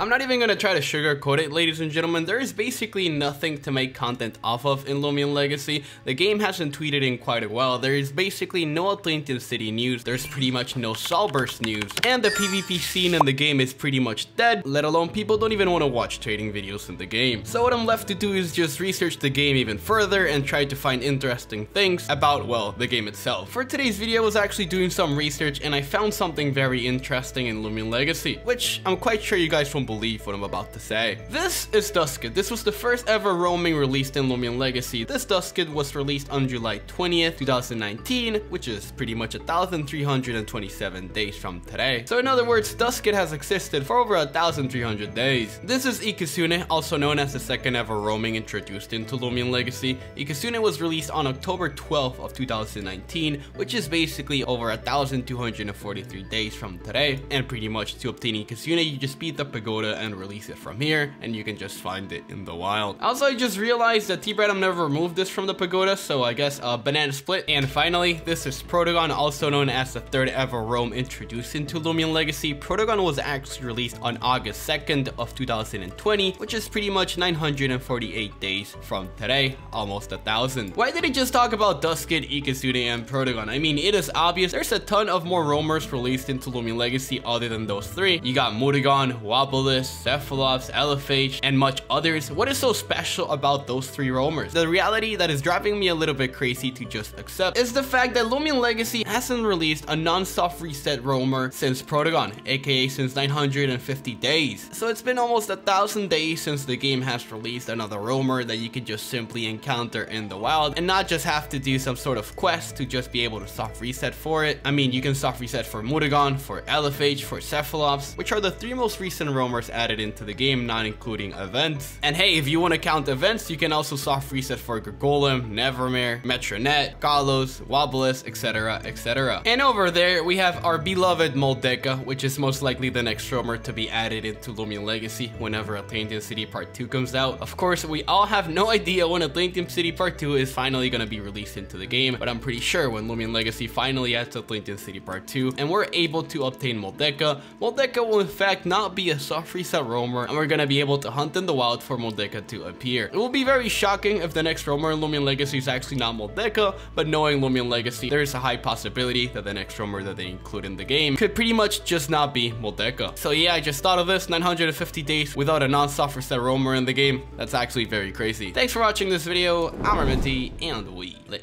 I'm not even gonna try to sugarcoat it, ladies and gentlemen. There is basically nothing to make content off of in Loomian Legacy. The game hasn't tweeted in quite a while. There is basically no Atlantian city news. There's pretty much no Soulburst news. And the PvP scene in the game is pretty much dead, let alone people don't even want to watch trading videos in the game. So what I'm left to do is just research the game even further and try to find interesting things about, well, the game itself. For today's video, I was actually doing some research and I found something very interesting in Loomian Legacy, which I'm quite sure you guys won't believe what I'm about to say. This is Duskit. This was the first ever roaming released in Loomian Legacy. This Duskit was released on July 20th, 2019, which is pretty much 1,327 days from today. So in other words, Duskit has existed for over 1,300 days. This is Ikasune, also known as the second ever roaming introduced into Loomian Legacy. Ikasune was released on October 12th of 2019, which is basically over 1,243 days from today. And pretty much to obtain Ikasune, you just beat the Pagoda and release it from here, and you can just find it in the wild. Also, I just realized that TBradham never removed this from the Pagoda, so I guess banana split. And finally, this is Protagon, also known as the third ever roam introduced into Loomian Legacy. Protagon was actually released on August 2nd of 2020, which is pretty much 948 days from today, almost 1,000. Why did I just talk about Duskit, Ikasune, and Protagon? I mean, it is obvious there's a ton of more roamers released into Loomian Legacy other than those three. You got Mudagon, Wabble, Cephalops, Elephage, and much others. What is so special about those three roamers? The reality that is driving me a little bit crazy to just accept is the fact that Loomian Legacy hasn't released a non-stop reset roamer since Protagon, aka since 950 days. So it's been almost 1,000 days since the game has released another roamer that you could just simply encounter in the wild and not just have to do some sort of quest to just be able to soft reset for it. I mean, you can soft reset for Mudagon, for Elephage, for Cephalops, which are the three most recent roamers added into the game, not including events. And hey, if you want to count events, you can also soft reset for Golem, Nevermare, Metronet, Kalos, Wabble, etc, etc. And over there we have our beloved Moldeka, which is most likely the next roamer to be added into Loomian Legacy whenever Atlantian City Part 2 comes out. Of course, we all have no idea when Atlantian City Part 2 is finally going to be released into the game, but I'm pretty sure when Loomian Legacy finally adds Atlantian City Part 2 and we're able to obtain Moldeka, Moldeka will in fact not be a soft reset roamer, and we're gonna be able to hunt in the wild for Moldeka to appear. It will be very shocking if the next roamer in Loomian Legacy is actually not Moldeka, but knowing Loomian Legacy, there is a high possibility that the next roamer that they include in the game could pretty much just not be Moldeka. So yeah, I just thought of this. 950 days without a non-stop reset roamer in the game. That's actually very crazy. Thanks for watching this video. I'm Armenti, and we lit.